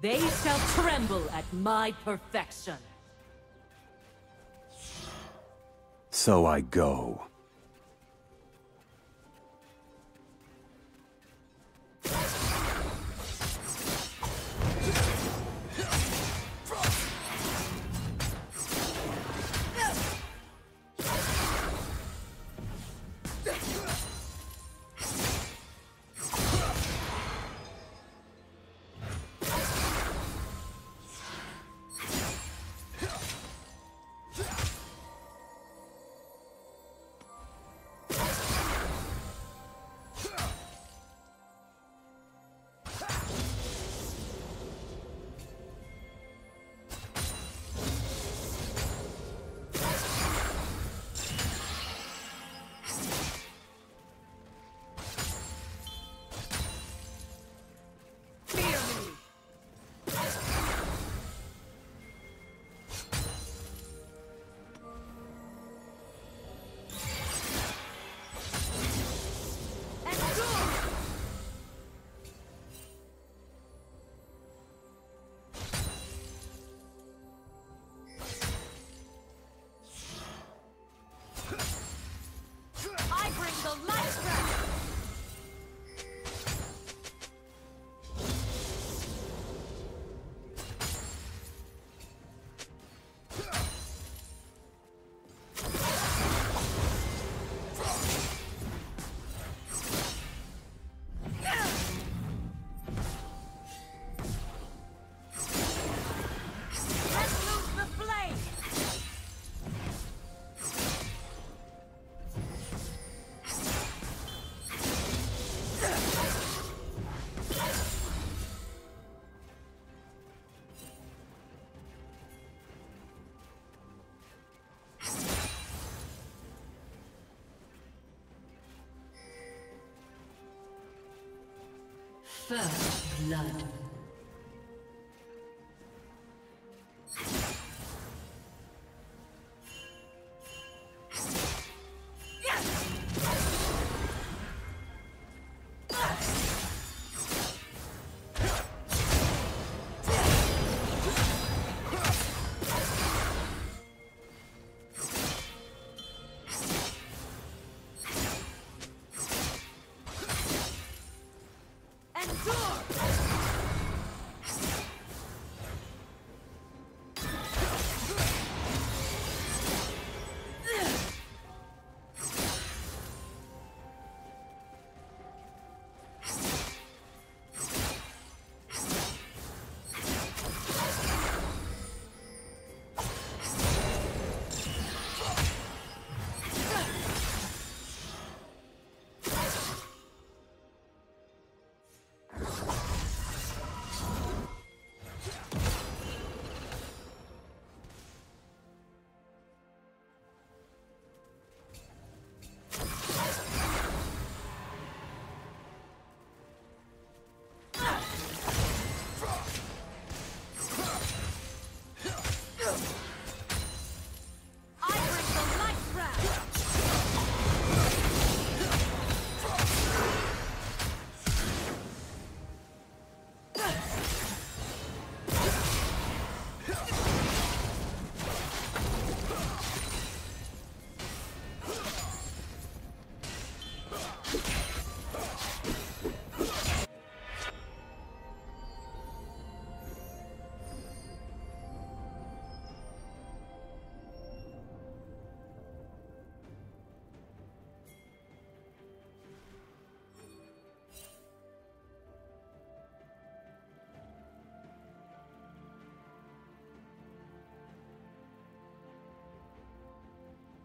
They shall tremble at my perfection. So I go. First blood.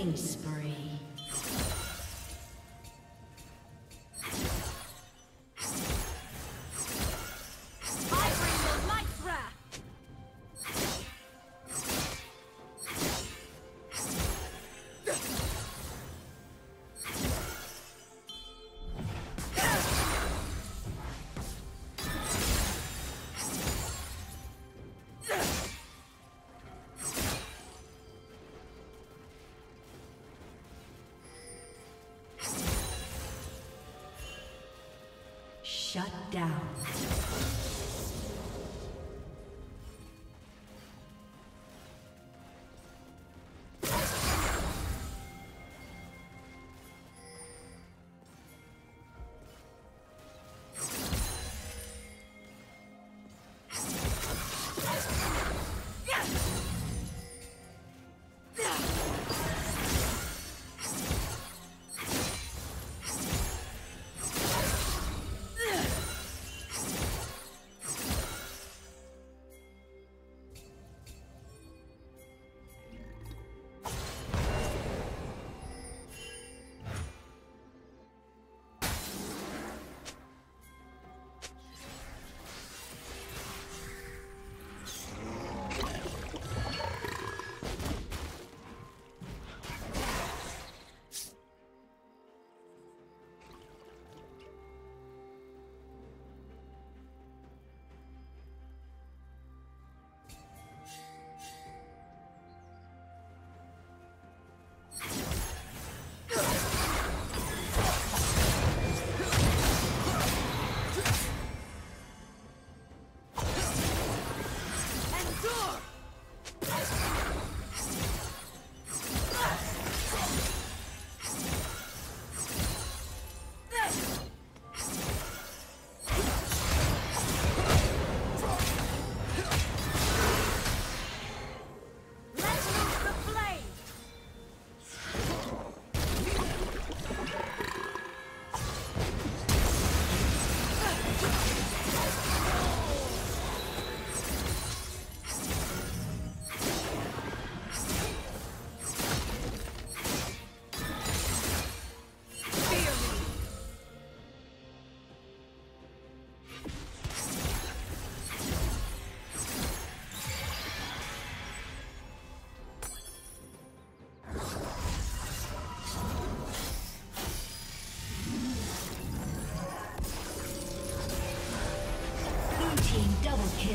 Killing spree. Shut down.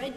Red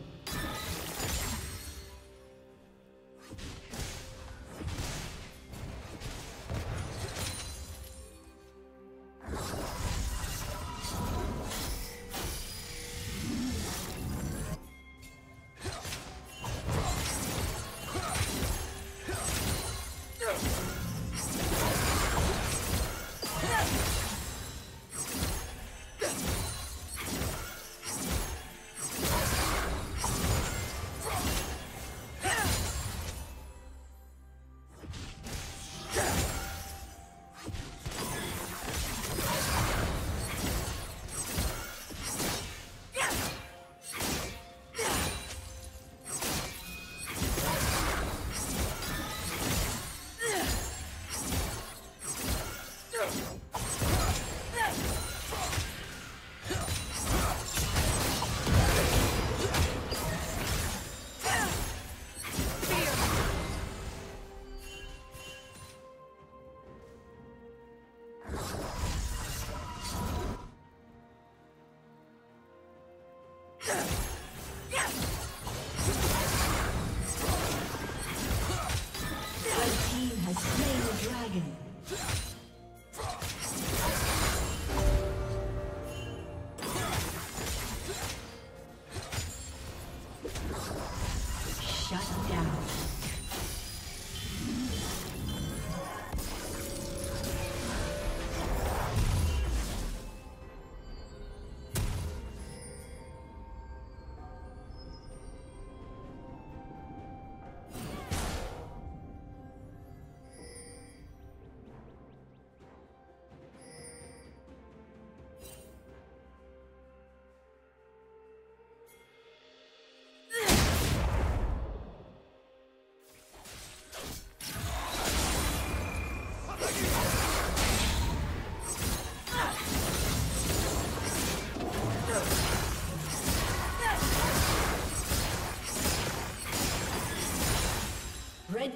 Red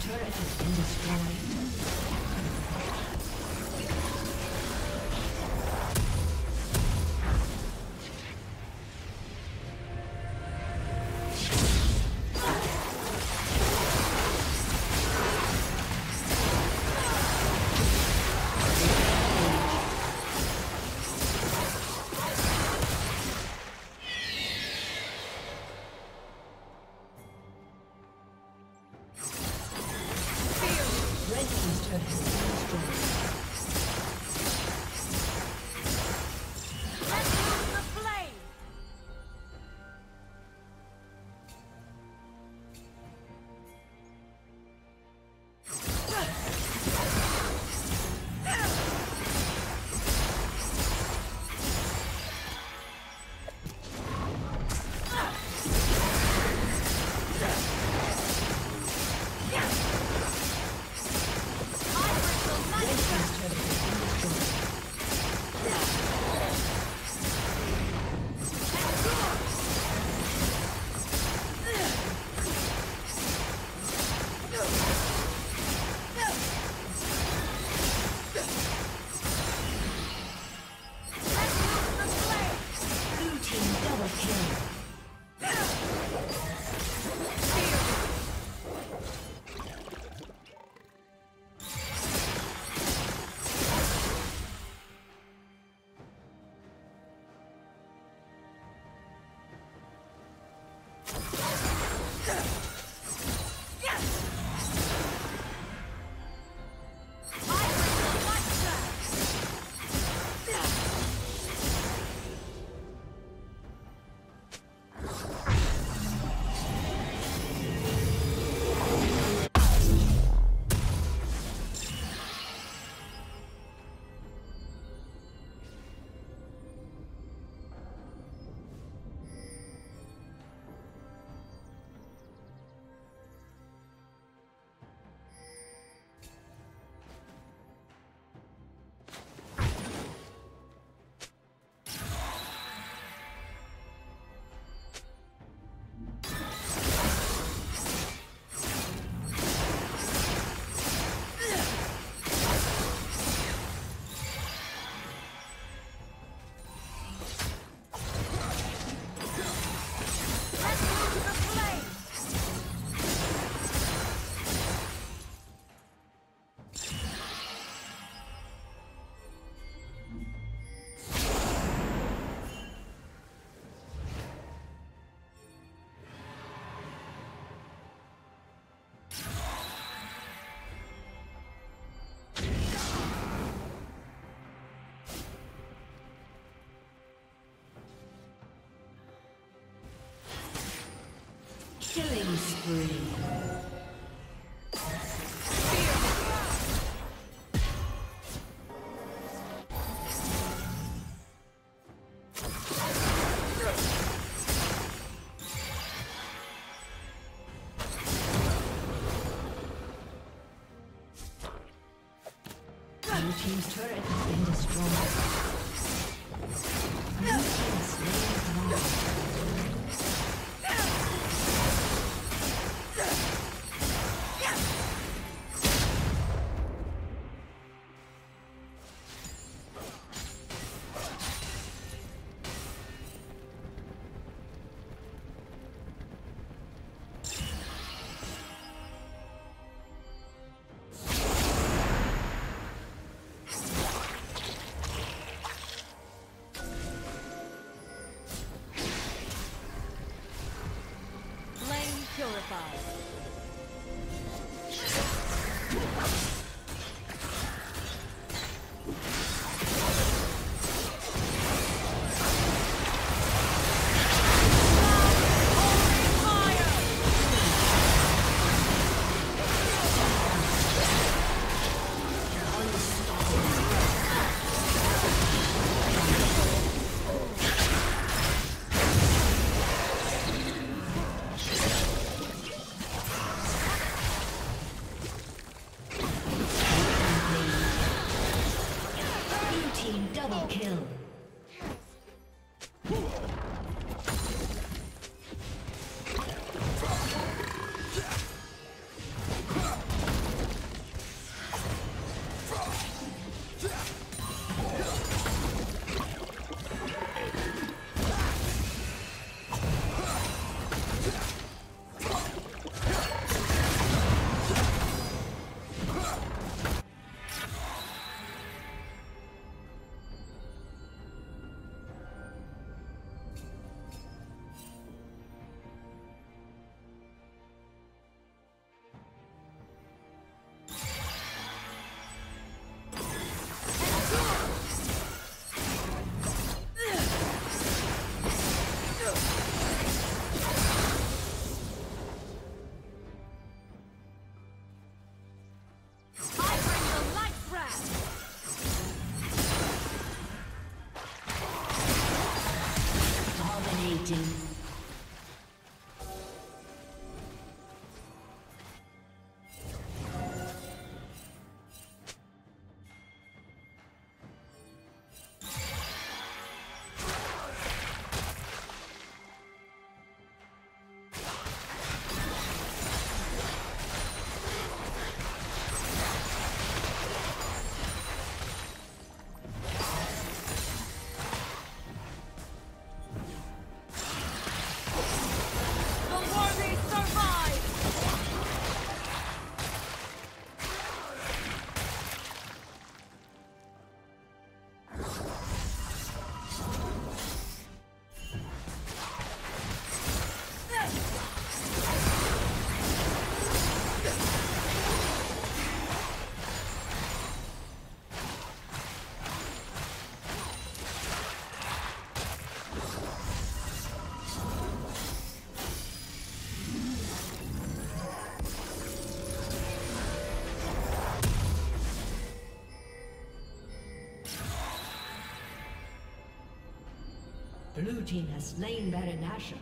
turret has been destroyed. Killing spree. Blue team has slain Baron Nashor.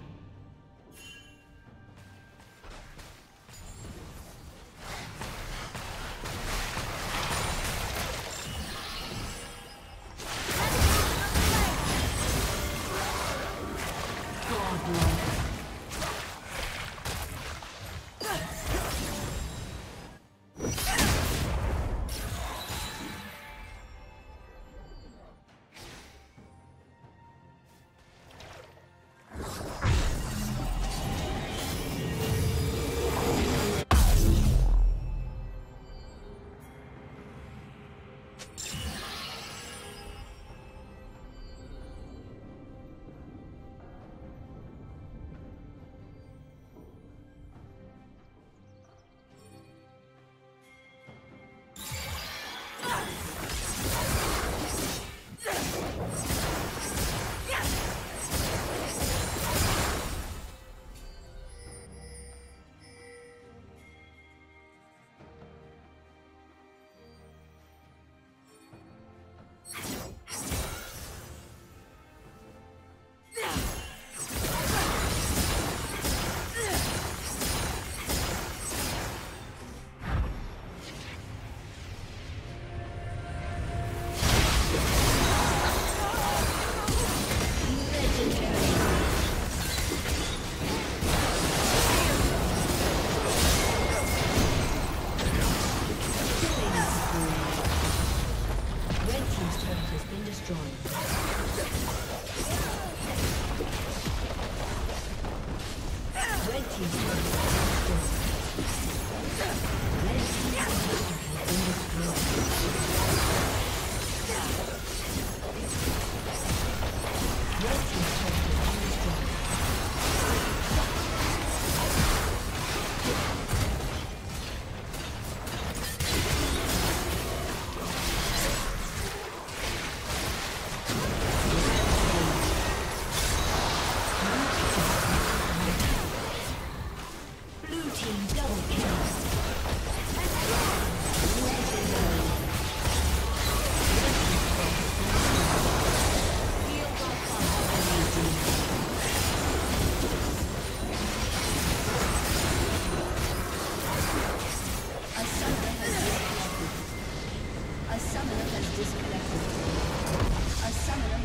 A summoner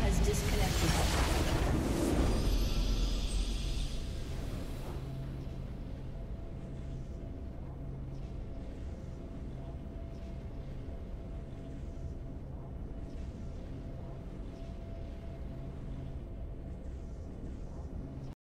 has disconnected.